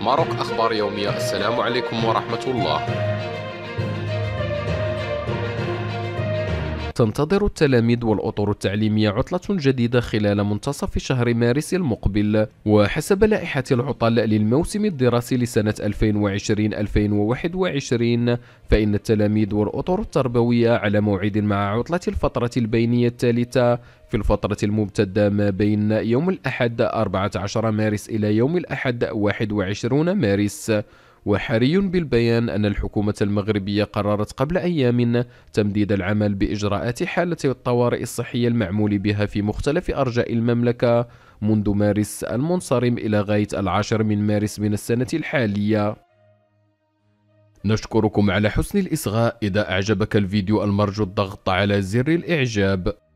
ماروك أخبار يومية. السلام عليكم ورحمة الله. تنتظر التلاميذ والأطر التعليمية عطلة جديدة خلال منتصف شهر مارس المقبل، وحسب لائحة العطل للموسم الدراسي لسنة 2020-2021 فإن التلاميذ والأطر التربوية على موعد مع عطلة الفترة البينية الثالثة في الفترة الممتدة ما بين يوم الأحد 14 مارس إلى يوم الأحد 21 مارس. وحري بالبيان أن الحكومة المغربية قررت قبل أيام تمديد العمل بإجراءات حالة الطوارئ الصحية المعمول بها في مختلف أرجاء المملكة منذ مارس المنصرم إلى غاية 10 مارس من السنة الحالية. نشكركم على حسن الإصغاء. إذا أعجبك الفيديو المرجو الضغط على زر الإعجاب.